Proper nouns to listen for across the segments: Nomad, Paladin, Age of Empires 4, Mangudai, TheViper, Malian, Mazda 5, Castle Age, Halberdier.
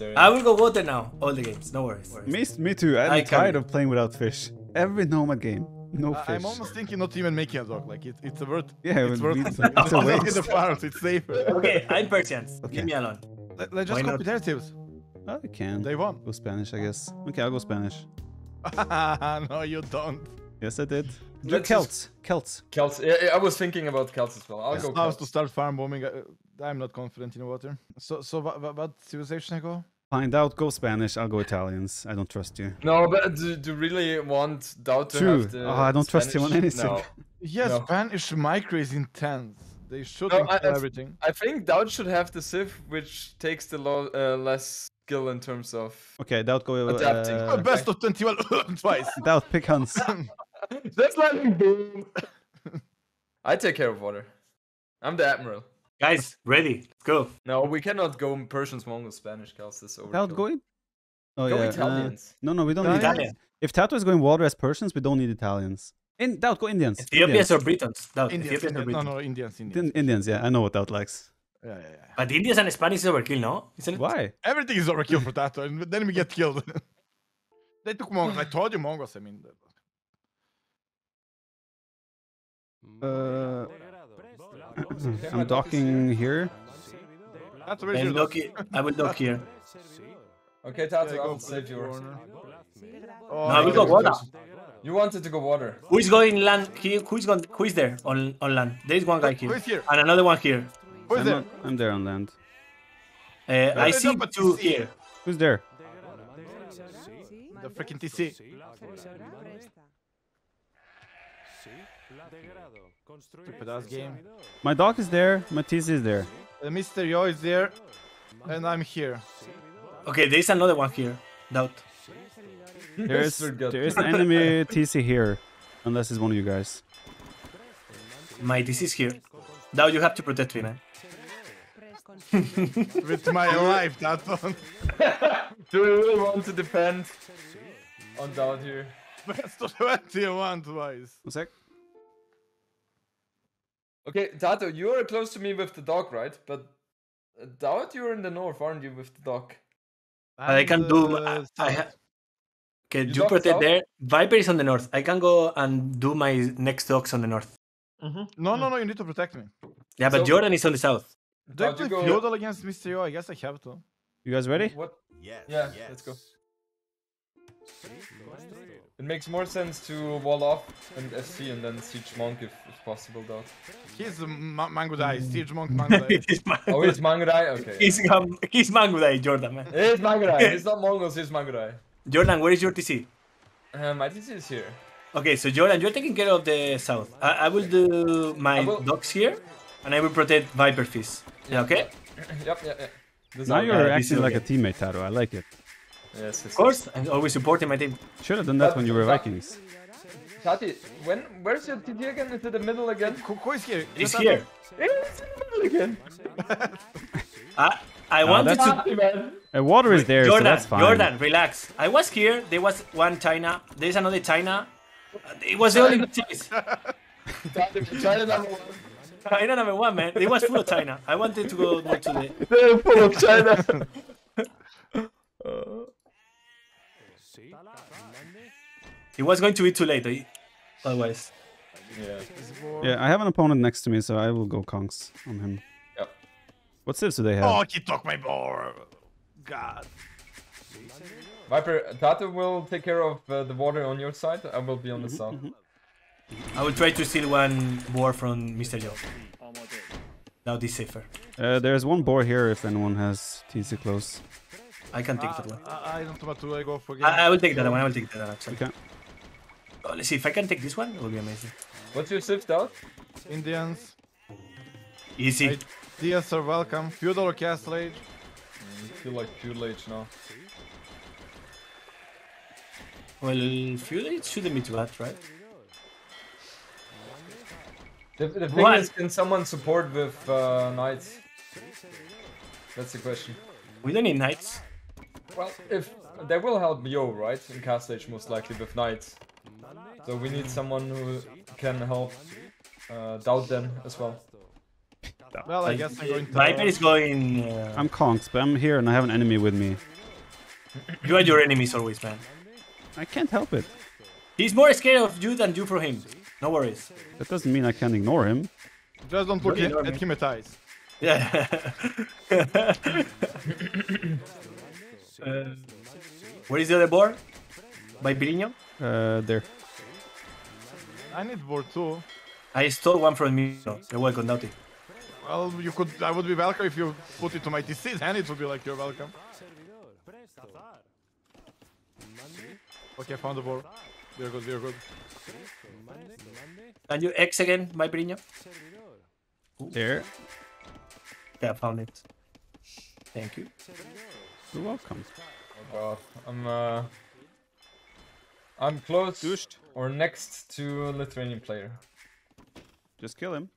I will go water now. All the games, no worries. Me too. I'm tired of playing without fish. Every Nomad game, no fish. I'm almost thinking not even making a dog. Like it's a worth. Yeah, it's a waste. It's the farms. It's safer. Okay, I'm Persians. Okay. Leave me alone. Let's just copy their tips. Oh, you can. They won. Go Spanish, I guess. Okay, I'll go Spanish. No, you don't. Yes, I did. Celts. Yeah, I was thinking about Celts as well. I'll go Celts. To start farm bombing. I'm not confident in water. So what civilization I go? Find out. Go Spanish. I'll go Italians. I don't trust you. No, but do you really want Doubt to have the I don't trust him on anything. No. Yes, no. Spanish micro is intense. They should everything. I think Doubt should have the Civ, which takes the less skill in terms of... Okay, Doubt go... adapting. Best of 21 twice. Doubt pick Hans. That's like boom. I take care of water. I'm the admiral. Guys, ready? Let's go. No, we cannot go Persians, Mongols, Spanish, Celts. This over. Go Italians. No, we don't need Italians. If Tato is going water as Persians, we don't need Italians. Doubt go Indians. Ethiopians or Britons? Indians. Yeah, I know what Doubt likes. Yeah. But Indians and Spanish is overkill, no? Isn't it? Why? Everything is overkill for Tato, and then we get killed. They took Mongols. I told you Mongols. I mean. I'm docking here. I will dock here. Okay, Tato, I'll save you. No, we go water. You wanted to go water. Who is going land here? Who is there on land? There is one guy here. And another one here. Who is there? I'm there on land. I see two here. Who's there? The freaking TC. Game. My dock is there, my TC is there. Mr. Yo is there, and I'm here. Okay, there's another one here. Doubt. There is an enemy TC here, unless it's one of you guys. My TC is here. Doubt, you have to protect me, man. With my life, that one. Do we really want to depend on Doubt here? Best of 21 twice. One sec. Okay, Tato, you're close to me with the dog, right? But Doubt you're in the north, aren't you, with the dog? I can do... okay, you protect there. Viper is on the north. I can go and do my next dogs on the north. Mm-hmm. No, you need to protect me. Yeah, but so, Jordan is on the south. Do I play feudal against Mr. Yo? I guess I have to. You guys ready? What? Yes. Let's go. It makes more sense to wall off and FC and then siege monk if possible, though. He's Mangudai, siege monk Mangudai. He's Mangudai? Okay. He's Mangudai, Jordan, man. He's Mangudai, he's not Mongols, he's Mangudai. Jordan, where is your TC? My TC is here. Okay, so Jordan, you're taking care of the south. I will do my docks here and I will protect Viper Fist. Yeah, okay? Yep. Now you're acting like a teammate, Taro, I like it. Yes, of course, I'm always supporting my team. Should have done that when you were Vikings. Tati, where's your TD again? Is it the middle again? Who is here? He's here. It's in the middle again. I wanted to... water is there, Jordan, so that's fine. Jordan, relax. I was here, there was one China, there's another China. It was the only choice. China number one. China number one, man. It was full of China. I wanted to go more to the... They're full of China. He was going to eat too late, otherwise. Yeah, I have an opponent next to me, so I will go Kongs on him. Yep. What civs do they have? Oh, he took my ball. God. Viper, Tato will take care of the water on your side. I will be on the south. I will try to steal one boar from Mr. Yo. Now this safer. There's one boar here if anyone has TC close. I can take that one. I don't know what to go for. I will take that one. Actually. Okay. Oh, let's see if I can take this one. It will be amazing. What's your swift out? Indians. Easy. Indians are welcome. Feudal or Castle Age? I feel like Feudal Age now. Well, Feudal Age shouldn't be too bad, right? The thing is, can someone support with knights? That's the question. We don't need knights. Well, if they will help Yo, right? In Castle Age, most likely with knights. So we need someone who can help Doubt them as well. down. Well, I guess I'm going to... Viper is going... I'm Kongs, but I'm here and I have an enemy with me. You are your enemies always, man. I can't help it. He's more scared of you than you for him. No worries. That doesn't mean I can ignore him. Just don't look at him at eyes. Yeah. Where is the other board? By Pirino? There. I need board too. I stole one from me. You're welcome, Naughty. Well, you could. I would be welcome if you put it to my TC's hand. It would be like you're welcome. Okay, I found the board. They're good. They're good. And you X again, my Pirino. There. Yeah, I found it. Thank you. You're welcome. Oh god, I'm close or next to a Lithuanian player. Just kill him.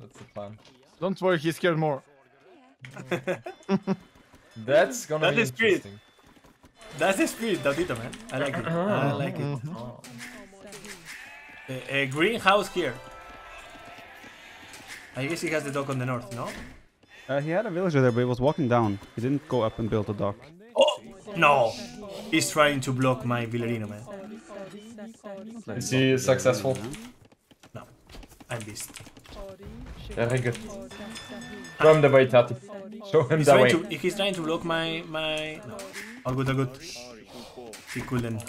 That's the plan. Don't worry, he's scared more. That's gonna be interesting. That's the spirit, Daudito, man. I like it. I like it. Oh. A greenhouse here. I guess he has the dock on the north, no? He had a villager there, but he was walking down. He didn't go up and build a dock. Oh! No! He's trying to block my Villarino, man. Is he successful? No. I'm beast. Very good. Show him the way, Tati. Show him the way. He's trying to block my... No. All good, all good. He couldn't.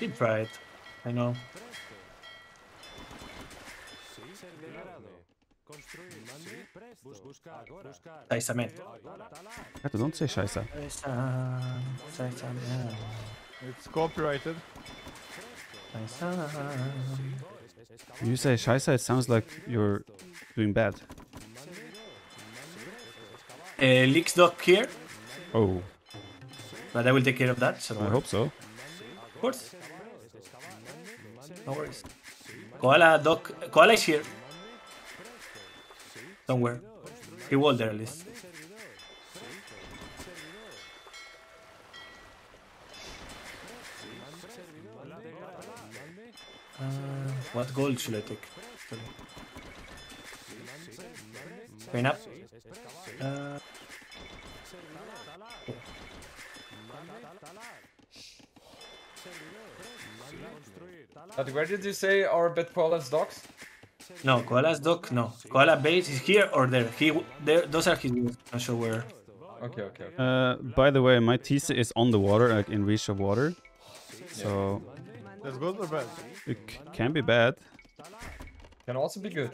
He tried. I know. Scheiße, man. Don't say Scheiße. It's copyrighted. When you say Scheiße, it sounds like you're doing bad. Leaks dock here. Oh. But I will take care of that. So I hope so. Of course. No worries. Koala dock. Koala is here. Somewhere. He walled there at least. What gold should I take? Sorry. Pain up. But where did you say our bet Koala's docks? No, Koala's dock, no. Koala base is here or there. Those are his moves. I'm not sure where. Okay, okay, okay. By the way, my TC is on the water, like in reach of water. So... That's good or bad? It can be bad. Can also be good.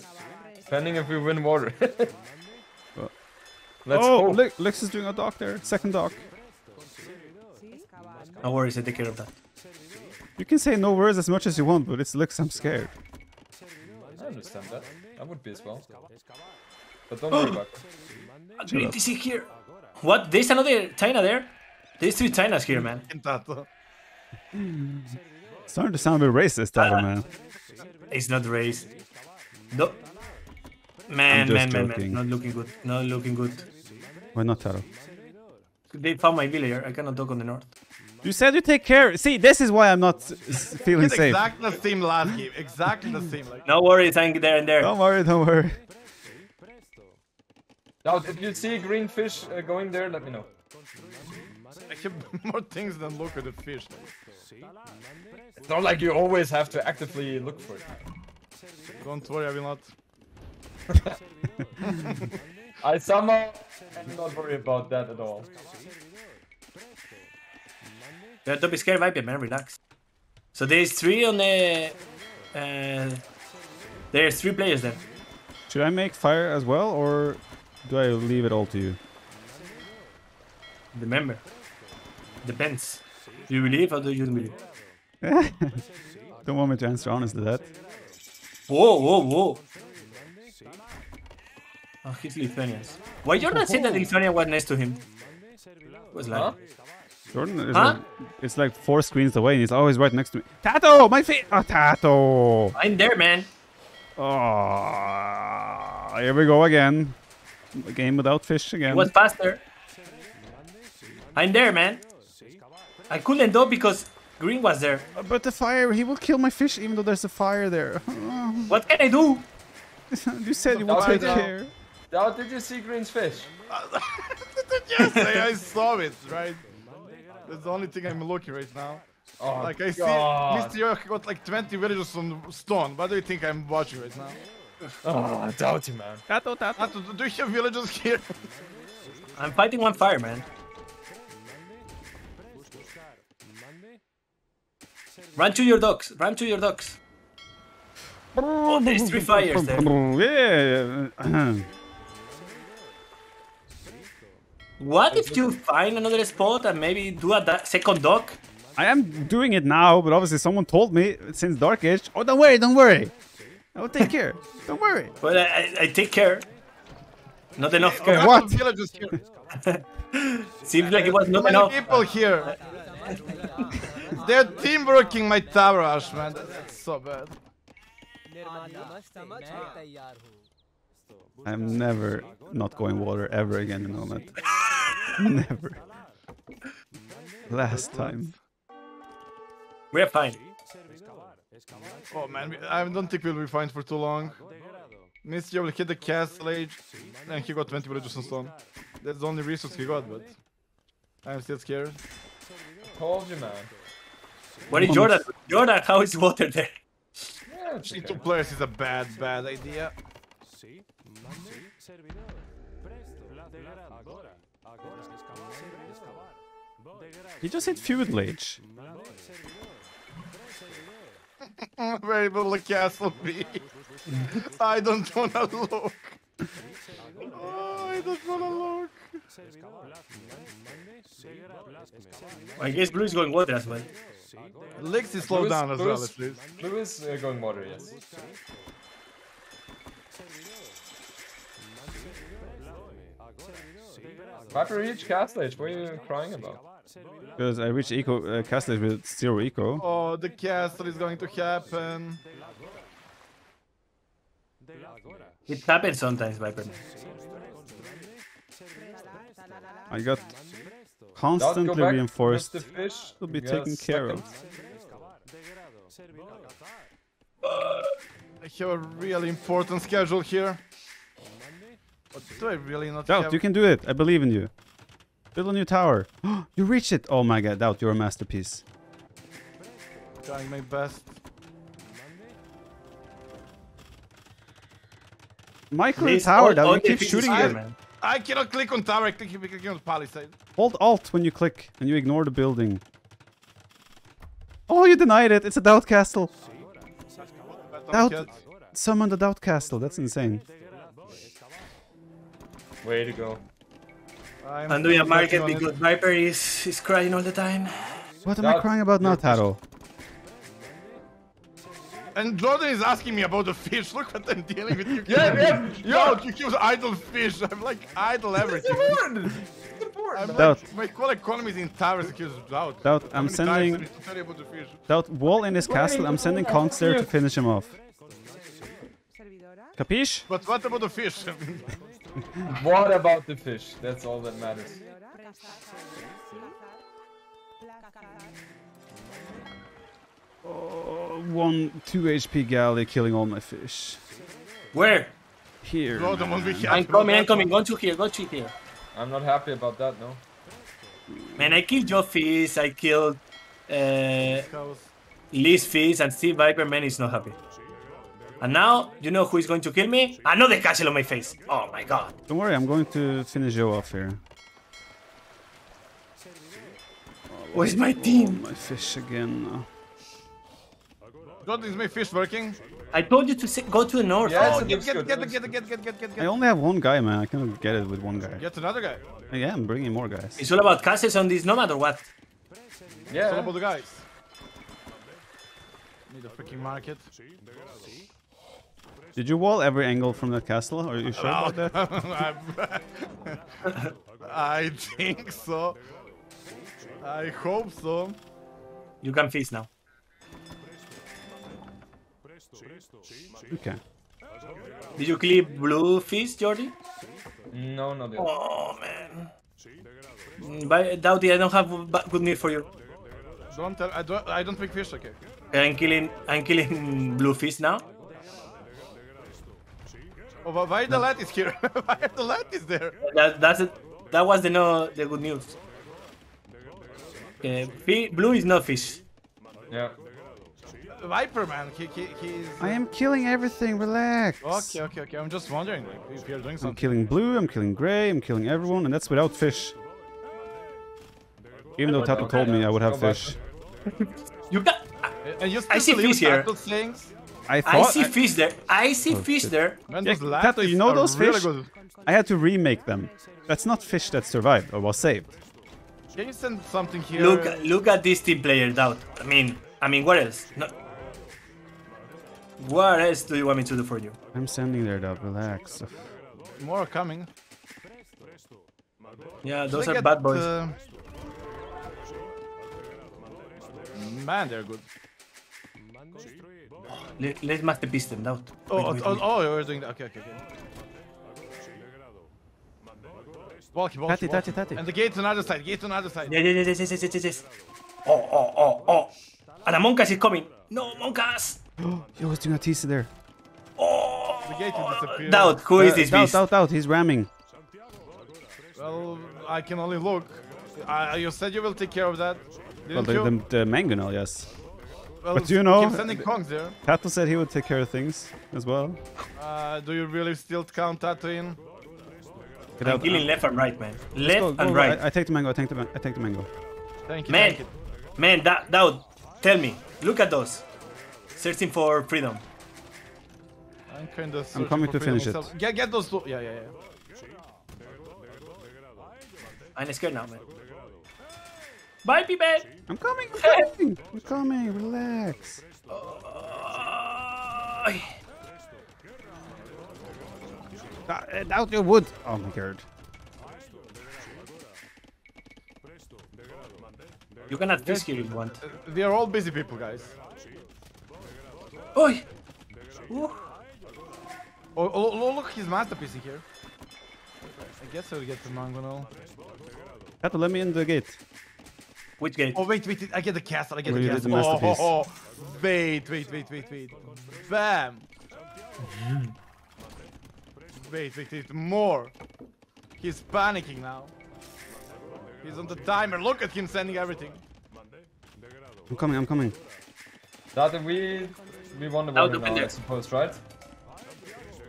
Depending if we win water. Let's go. Lex is doing a dock there. Second dock. No worries, I take care of that. You can say no words as much as you want, but it's Lex, I'm scared. I understand that. I would be as well. But don't worry about it. Green TC here. What? There's another China there? There's two Chinas here, man. Starting to sound a bit racist, Tyler, man. It's not racist. No. Man. Not looking good. Not looking good. Why not, Taro? They found my villager. I cannot talk on the north. You said you take care. See, this is why I'm not feeling safe. Exactly the same last game. Exactly the same. Like no worries, I'm there and there. Don't worry, don't worry. Now, if you see a green fish going there, let me know. I have more things than look at the fish. It's not like you always have to actively look for it. Don't worry, I will not. I somehow am not worried about that at all. Yeah, don't be scared, Viper, man, relax. So there's three on the... there's three players there. Should I make fire as well, or do I leave it all to you? Remember. Depends. Do you believe or do you believe? Don't want me to answer honestly that. Whoa, whoa, whoa. Oh, he's Lithuanians. Why you're not saying that Lithuania was next to him? It was like... Jordan is it's like four screens away and he's always right next to me. Tato! My face! Oh, Tato! I'm there, man. Oh, here we go again. A game without fish again. It was faster. I'm there, man. I couldn't though because Green was there. But the fire, he will kill my fish even though there's a fire there. What can I do? You said you would take care. Now, did you see Green's fish? Yes, I saw it, right? That's the only thing I'm looking right now. Oh, like, I see Mr. York got like 20 villagers on stone. What do you think I'm watching right now? Oh, I doubt you, man. Tato, Tato. Tato, do you have villagers here? I'm fighting one fire, man. Run to your docks. Run to your docks. Oh, there's 3 fires there. Yeah. What if you find another spot and maybe do a second dock? I am doing it now, but obviously someone told me since Dark Age. Oh, don't worry, don't worry. I will take care. Don't worry. But I take care. Not enough care. What? Seems like it was not enough. People here. They're team working my tower, Ash, man. That's so bad. I'm never not going water ever again in Nomad. Never. Last time. We're fine. Oh man, I don't think we'll be fine for too long. Missy will hit the castle age, and he got 20 villagers and stone. That's the only resource he got, but I'm still scared. I told you, man. What is Jordan? Jordan, how is water there? Yeah, in 2 players is a bad, bad idea. He just hit Feud Lage. Where will the castle be? I don't wanna look. Oh, I don't wanna look. I guess Blue is going water as well. Lix is slowed down as well, at least. Blue is going water, yes. Why do you reach Castle Age? What are you crying about? Because I reached eco, Castle Age with 0 eco. Oh, the castle is going to happen. It happens sometimes, Viper. I got constantly reinforced to be taken care of. I have a really important schedule here. But do I really not Doubt, you can do it. I believe in you. Build a new tower. You reached it. Oh my god, Doubt, you're a masterpiece. Trying my best. Michael and tower, Doubt, you keep shooting it. I cannot click on tower, I keep clicking on palisade. Hold alt when you click and you ignore the building. Oh, you denied it. It's a Doubt castle. Doubt, summon the Doubt castle. That's insane. Way to go. I'm doing a market because Viper is crying all the time. What am I crying about now, Taro? And Jordan is asking me about the fish. Look what I'm dealing with. You Yo, you use idle fish. I'm like idle everything. Doubt. My whole economy is in towers because of Doubt. Doubt, I'm sending... Doubt, wall in his castle. I'm sending conks there to finish him off. Capiche? But what about the fish? What about the fish? That's all that matters. Oh, 1-2 HP galley killing all my fish. Where? Here. No, I'm coming. Go to here. I'm not happy about that, no. Man, I killed your fish. I killed Lee's fish, and Steve Viper, man, is not happy. And now, you know who is going to kill me? Another castle on my face! Oh my god! Don't worry, I'm going to finish Joe off here. Where's my team? My fish again now. God, is my fish working? I told you to go to the north. Yes, oh, get. I only have 1 guy, man. I cannot get it with 1 guy. Get another guy. Yeah, I'm bringing more guys. It's all about castles on this Nomad or what? Yeah. It's all about the guys. Need a freaking market. Did you wall every angle from that castle? Are you sure about that? I think so. I hope so. You can feast now. Okay. Did you clear blue feast, Jordi? No, not yet. Oh, man. Doughty, I don't have good news for you. Don't tell. I don't pick fish. Okay. I'm killing blue fish now. Oh, but why the light is here? Why the light is there? That was the good news. Blue is not fish. Yeah. Viper man, he's... I am killing everything, relax. Okay, I'm just wondering like, if you're doing something. I'm killing blue, I'm killing grey, I'm killing everyone, and that's without fish. Even though Tato told me I would have fish. You got... I see fish here. I see fish there. I see fish there. Yeah, Tato, you know those fish? Really I had to remake them. That's not fish that survived or was saved. Can you send something here? Look at this team player, Doubt. I mean, what else? No. What else do you want me to do for you? I'm sending there, Doubt. Relax. More are coming. Yeah, those are bad boys. Man, they're good. Let's masterpiece them, Doubt. Oh, you're doing that. Okay. Walkie. Tati. And the gate on the other side, Yes. Oh. And a Monkas is coming. No, Monkas! He was doing a tease there. Oh! The gate is disappearing. Doubt, who is this beast? Doubt, he's ramming. Well, I can only look. You said you will take care of that, didn't you? The mangonel, yes. Well, but do you know, Tato said he would take care of things as well. Do you really still count Tato in? I'm killing left and right, man. Left and right. I take the mango. I take the mango. Thank you. Man, Daud, tell me. Look at those. Searching for freedom. I'm kind of. I'm coming to finish it. Get those two. Yeah. I'm scared now, man. Bye, people. I'm coming. Relax. Out your wood! Oh my god. You cannot fish here if you want. We are all busy people, guys. Oi! Oh, look, his masterpiece in here. I guess I'll get the mangonel. Tato, let me in the gate. Which gate? Oh, wait, I get the castle, I get the castle. Oh. Wait. Bam! Wait, more! He's panicking now. He's on the timer. Look at him sending everything. I'm coming. That we won the water now, I suppose, right?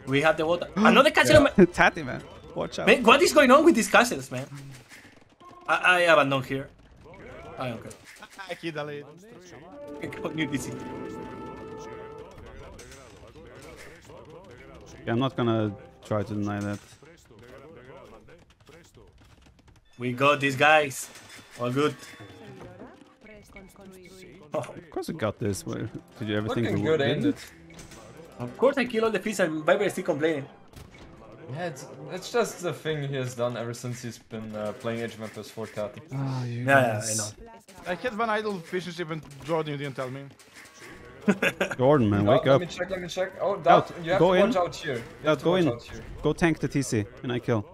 We have the water. Another castle, man. Tatty, man. Watch out. Man, what is going on with these castles, man? I abandon here. I don't care. I'm not gonna try to deny that. We got these guys. All good. Oh, of course we got this. Did you ever think we would? Of course I kill all the fish and Viper is still complaining. Yeah, it's just the thing he has done ever since he's been playing Age of Empires 4 Cat. Oh, yeah, I know. I had one idle fishing ship and Jordan, you didn't tell me. Jordan, man, wake up. Let me check. Oh, Doubt, you have to watch out here. Doubt, go in. Go tank the TC, and I kill.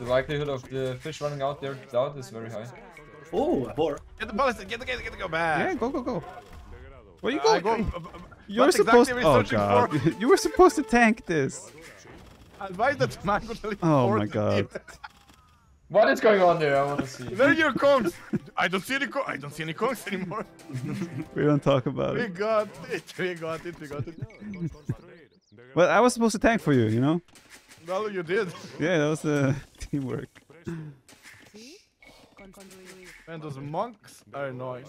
The likelihood of the fish running out there, Doubt, is very high. Oh, a boar. Get the ballast, get the back. Yeah, go. Where are you going? You were supposed to... Oh, God. You were supposed to tank this. Oh, my God. What is going on there? I want to see. Where are your cones? I don't see any cones anymore. We don't talk about it. We got it. Well, I was supposed to tank for you, you know? Well, you did. Yeah, that was the teamwork. And those monks are annoying.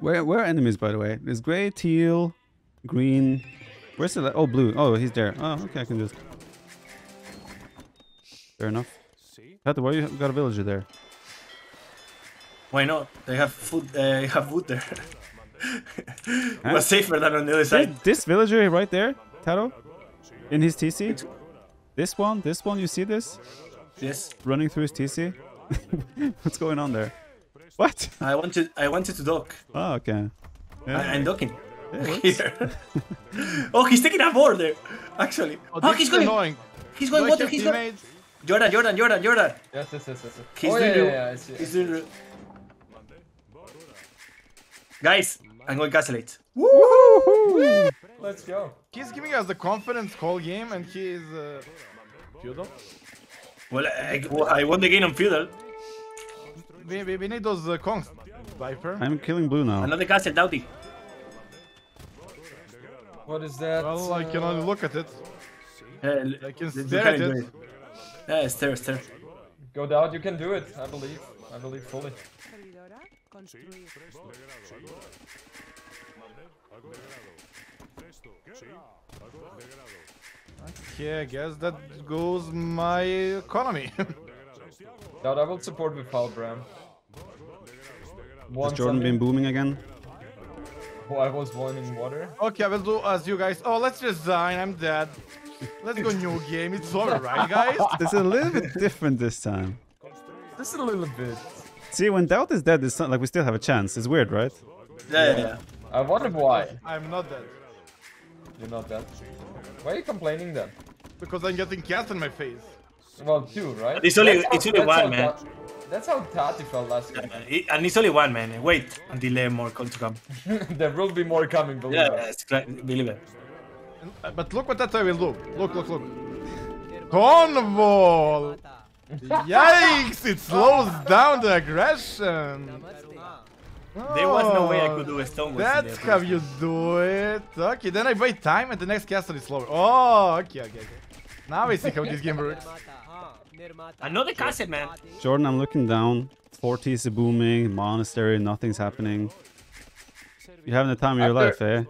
Where are enemies, by the way? There's grey, teal, green. Where's the... Oh, blue. Oh, he's there. Oh, okay, I can just... Fair enough. Tato, why you got a villager there? Why not? They have food. They have wood there. It was safer than on the other side. This villager right there, Tato, in his TC. This one. You see this? Yes. Running through his TC. What's going on there? What? I wanted to dock. Oh, okay. Yeah. I'm docking. Yeah, here. Oh, he's taking a board there. Actually. Oh, he's going. Annoying. He's going. What? He's going. Jordan. Yes. He's doing. Guys, I'm going to cancellate. Woohoo! Let's go. He's giving us the confidence whole game, and he is feudal. Well, I won the game on feudal. We need those conks, Viper. I'm killing blue now. Another castle, Doughty. What is that? Well, I can only look at it. I can stare at it. Yeah, stare. Go down, you can do it, I believe. I believe fully. Okay, I guess that goes my economy. Doubt I will support with Paul Bram. Has Jordan been booming again? Oh, I was boiling water. Okay, I will do as you guys. Oh, let's resign, I'm dead. Let's go new game, it's over, right guys? It's a little bit different this time. Just a little bit. See, when Doubt is dead, it's not, like we still have a chance. It's weird, right? Yeah. I wonder why. I'm not dead. You're not dead? Why are you complaining then? Because I'm getting cast in my face. Well, two, right? It's only one, man. That's how Tati felt last game. And it's only one, man. Wait until there are more calls to come. There will be more coming, believe it. Yeah, it's great. Believe it. But look what that I will do. Look. Cornwall! Yikes! It slows down the aggression. Oh, there was no way I could do a stone. That's how you do it. Okay, then I buy time and the next castle is slower. Oh, okay. Now I see how this game works. Another castle, man. Jordan, I'm looking down. 40 is booming. Monastery, nothing's happening. You're having the time of your life, eh?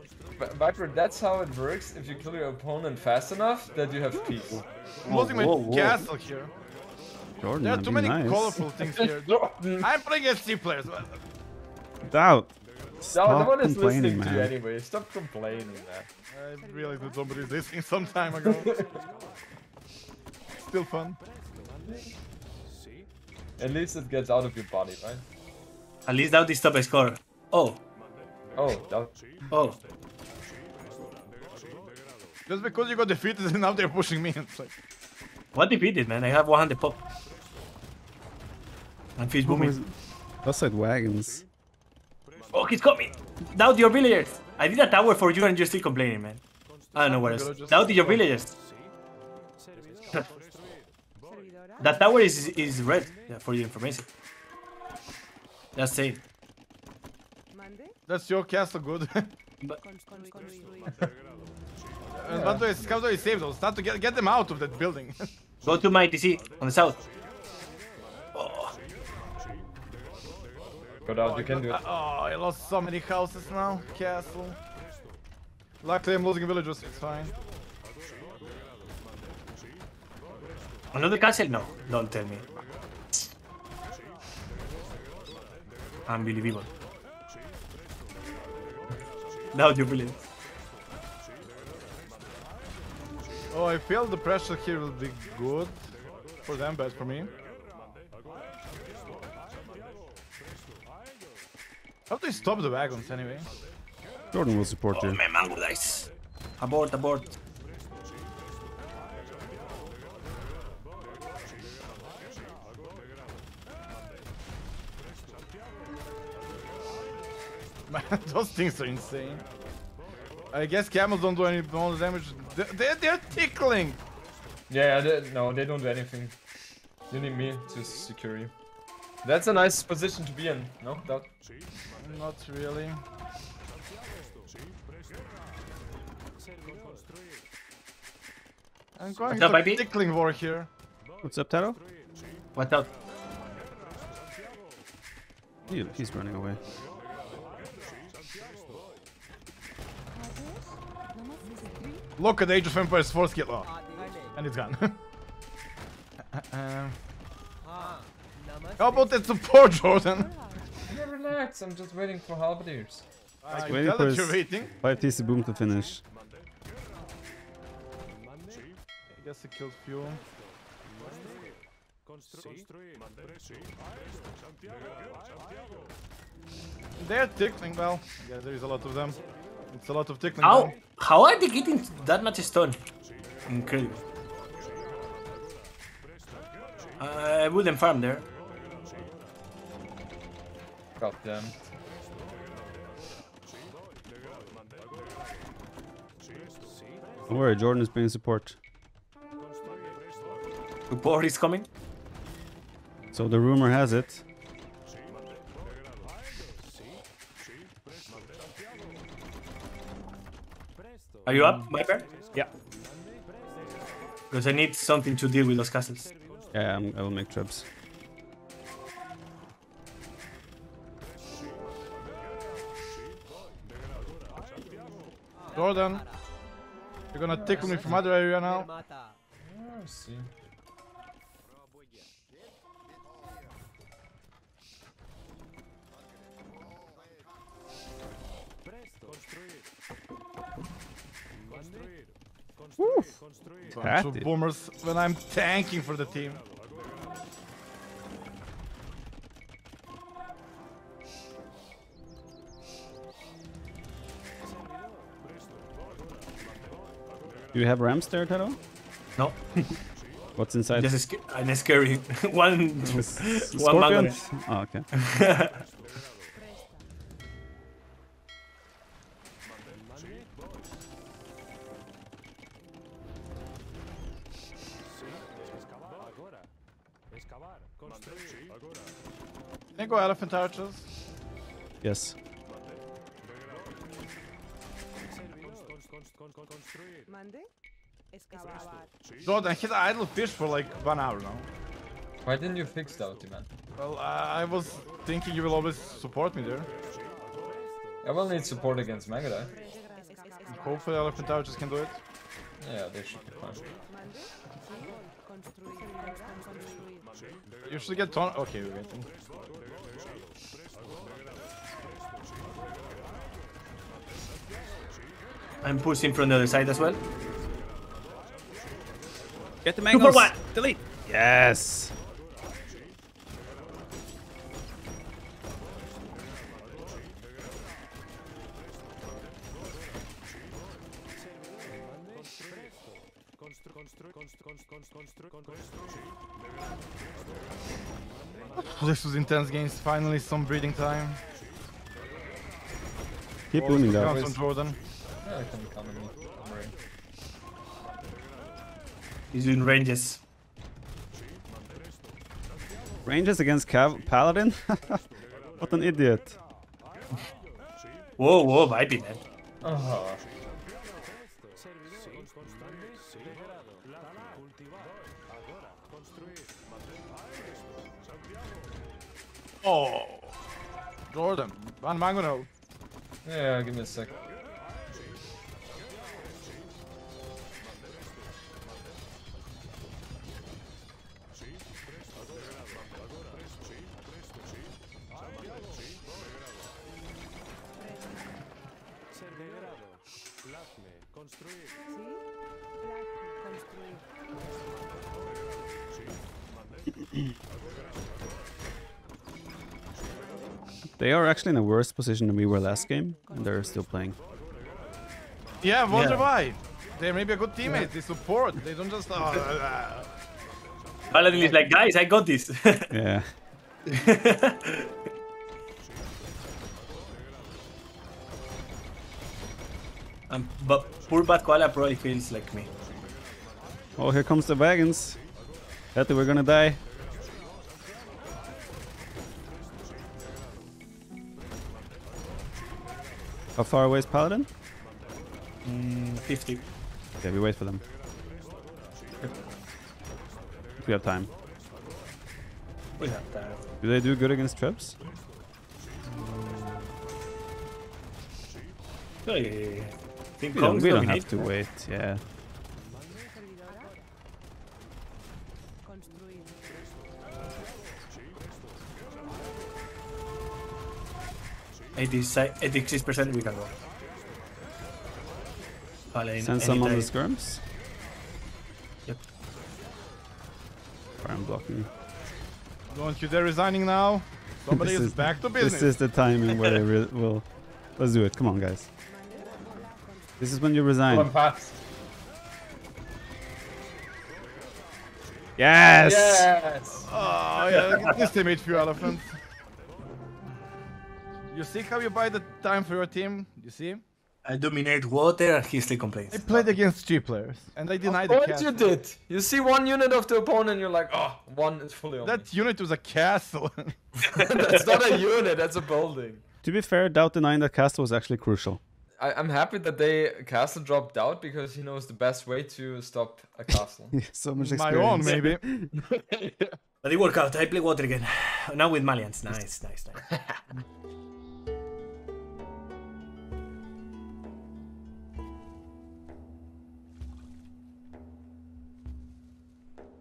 Viper, that's how it works. If you kill your opponent fast enough, that you have peace. I'm losing my castle here. Jordan, there are too many colorful things here. I'm playing as C players. Doubt. Stop no one is listening to you anyway. Stop complaining, man. I realized that somebody's listening some time ago. Still fun. At least it gets out of your body, right? At least Doubt is top scorer. Oh, Doubt. Oh. Just because you got defeated and now they're pushing me. It's like... What defeated, man? I have 100 pop. I'm fish booming. That's like wagons. Oh, he's got me! Doubt your villagers! I did a tower for you and you're still complaining, man. I don't know what else. Doubt your villagers! That tower is red, for your information. That's safe. That's your castle, good. Scout is safe though. Start to get them out of that building. Go to my TC on the south. Go down, you can do it. Oh, I lost so many houses now. Castle. Luckily, I'm losing villagers. It's fine. Another castle? No, don't tell me. Unbelievable. Now you're brilliant. Oh, I feel the pressure here will be good for them, bad for me. How do you stop the wagons anyway? Jordan will support you. Man, Mangudai. Abort. Those things are insane. I guess camels don't do any bonus damage. They're tickling! No, they don't do anything. You need me to secure you. That's a nice position to be in, no? Doubt. Not really. I'm going to a tickling war here. What's up, Taro? What up? Dude, he's running away. Look at Age of Empires 4 skill. Oh. And it's gone. How about that support, Jordan? Yeah, relax. I'm just waiting for Halberdiers. I can tell that you're waiting. 5 TC boom to finish. I guess I killed few. They're tickling well. Yeah, there is a lot of them. It's a lot of tickling. How are they getting that much stone? Incredible. I wouldn't farm there. God damn. Don't worry, Jordan is bringing support. Support is coming. So the rumor has it. Are you up, my bear? Yeah. Because I need something to deal with those castles. Yeah, I will make traps. Jordan, you're gonna tickle me from other area now. I see. Bunch of boomers when I'm tanking for the team. Do you have ramps there, Taro? No. What's inside? This is a scary one. One Mangudai. Oh, okay. Can I go elephant archers? Yes. Jordan, I hit idle fish for like 1 hour now. Why didn't you fix the ultimate? Well, I was thinking you will always support me there. I will need support against Mangudai. Hopefully elephant archers can do it. Yeah, they should be fine. You should get ton. Okay, we're waiting. I'm pushing from the other side as well. Get the mangoes. Super one. Delete. Yes. This was intense games. Finally, some breathing time. Keep booming, guys. Jordan. Yeah, I can come in. He's doing ranges. Ranges against Paladin? What an idiot. Whoa, whoa, I did that. Oh. Oh. Jordan, one mango. Yeah, give me a sec. They are actually in a worse position than we were last game, and they're still playing. Yeah, wonder why. They may be a good teammate. They support. They don't just. Paladin is like, guys, I got this. Yeah. But poor Bad Koala probably feels like me. Oh, here comes the wagons. Hattie, we're gonna die. How far away is Paladin? 50. Okay, we wait for them. If we have time. We have time. Do they do good against traps? Hey. We don't have to wait, yeah. At 86% we can go. Send some on the skirms? Yep. I'm blocking. Don't you dare resigning now. Somebody is back to business. This is the timing where they will... Let's do it, come on guys. This is when you resign. Come on, pass. Yes! Yes! Oh yeah, this teammate few elephants. You see how you buy the time for your team? You see? I dominate water and he still complains. I played against three players and I denied the cast. Of course you did! You see one unit of the opponent, you're like, oh, one is fully on That unit was a castle. That's not a unit, that's a building. To be fair, Doubt denying that castle was actually crucial. I'm happy that they castle dropped Doubt because he knows the best way to stop a castle. So much experience. My own, maybe. But it worked out, I play water again. Now with Malians, nice, nice.